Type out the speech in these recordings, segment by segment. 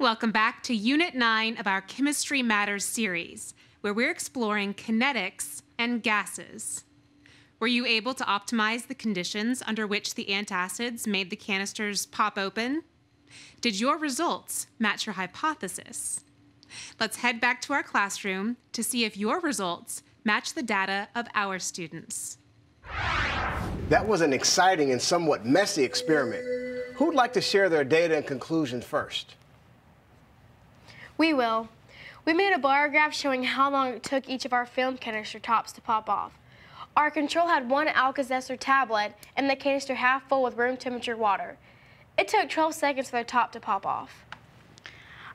Welcome back to Unit 9 of our Chemistry Matters series, where we're exploring kinetics and gases. Were you able to optimize the conditions under which the antacids made the canisters pop open? Did your results match your hypothesis? Let's head back to our classroom to see if your results match the data of our students. That was an exciting and somewhat messy experiment. Who'd like to share their data and conclusion first? We will. We made a bar graph showing how long it took each of our film canister tops to pop off. Our control had one Alka-Seltzer tablet and the canister half full with room temperature water. It took 12 seconds for their top to pop off.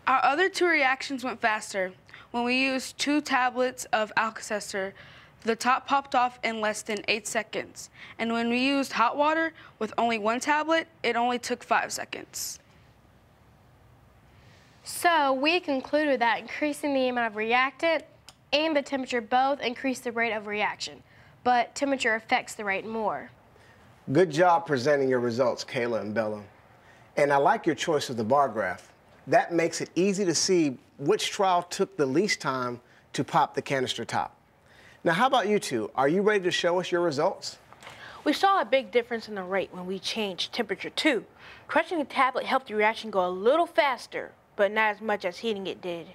Our other two reactions went faster. When we used two tablets of Alka-Seltzer, the top popped off in less than 8 seconds. And when we used hot water with only one tablet, it only took 5 seconds. So we concluded that increasing the amount of reactant and the temperature both increase the rate of reaction, but temperature affects the rate more. Good job presenting your results, Kayla and Bella. And I like your choice of the bar graph. That makes it easy to see which trial took the least time to pop the canister top. Now, how about you two? Are you ready to show us your results? We saw a big difference in the rate when we changed temperature too. Crushing the tablet helped the reaction go a little faster, but not as much as heating it did.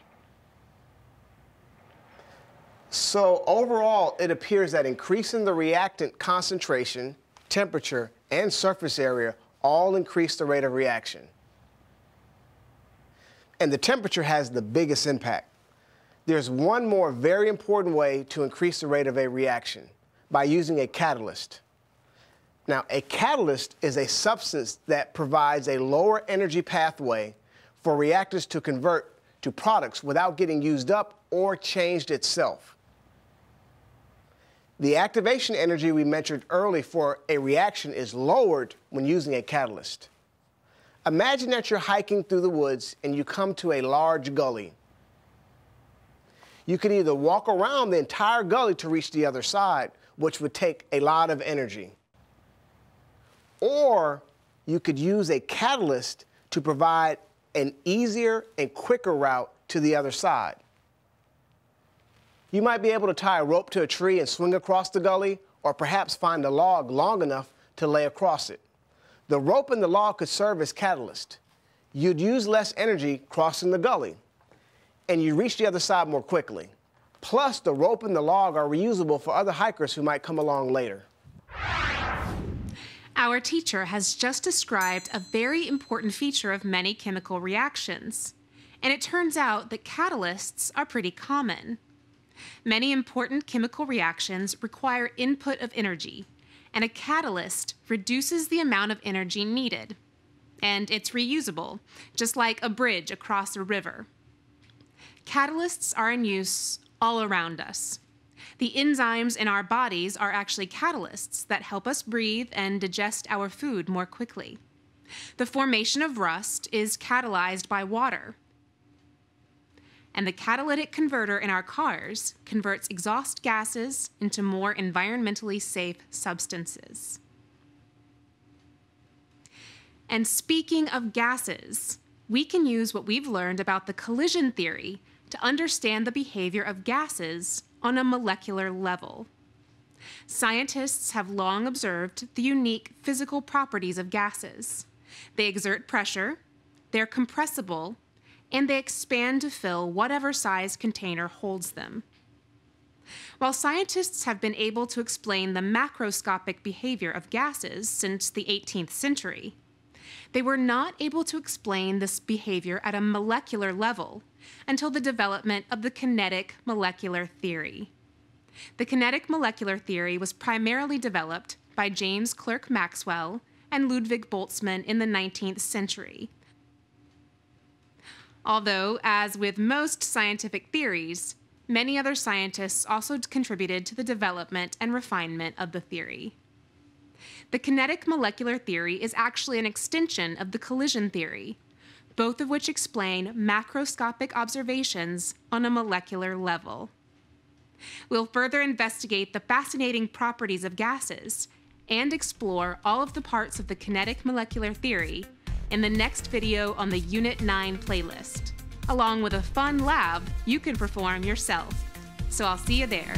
So overall, it appears that increasing the reactant concentration, temperature, and surface area all increase the rate of reaction. And the temperature has the biggest impact. There's one more very important way to increase the rate of a reaction, by using a catalyst. Now, a catalyst is a substance that provides a lower energy pathway for reactors to convert to products without getting used up or changed itself. The activation energy we mentioned earlier for a reaction is lowered when using a catalyst. Imagine that you're hiking through the woods and you come to a large gully. You could either walk around the entire gully to reach the other side, which would take a lot of energy, or you could use a catalyst to provide an easier and quicker route to the other side. You might be able to tie a rope to a tree and swing across the gully, or perhaps find a log long enough to lay across it. The rope and the log could serve as catalyst. You'd use less energy crossing the gully, and you reach the other side more quickly. Plus, the rope and the log are reusable for other hikers who might come along later. Our teacher has just described a very important feature of many chemical reactions, and it turns out that catalysts are pretty common. Many important chemical reactions require input of energy, and a catalyst reduces the amount of energy needed. And it's reusable, just like a bridge across a river. Catalysts are in use all around us. The enzymes in our bodies are actually catalysts that help us breathe and digest our food more quickly. The formation of rust is catalyzed by water. And the catalytic converter in our cars converts exhaust gases into more environmentally safe substances. And speaking of gases, we can use what we've learned about the collision theory to understand the behavior of gases on a molecular level. Scientists have long observed the unique physical properties of gases. They exert pressure, they're compressible, and they expand to fill whatever size container holds them. While scientists have been able to explain the macroscopic behavior of gases since the 18th century, they were not able to explain this behavior at a molecular level until the development of the kinetic molecular theory. The kinetic molecular theory was primarily developed by James Clerk Maxwell and Ludwig Boltzmann in the 19th century. Although, as with most scientific theories, many other scientists also contributed to the development and refinement of the theory. The kinetic molecular theory is actually an extension of the collision theory, both of which explain macroscopic observations on a molecular level. We'll further investigate the fascinating properties of gases and explore all of the parts of the kinetic molecular theory in the next video on the Unit 9 playlist. Along with a fun lab you can perform yourself. So I'll see you there.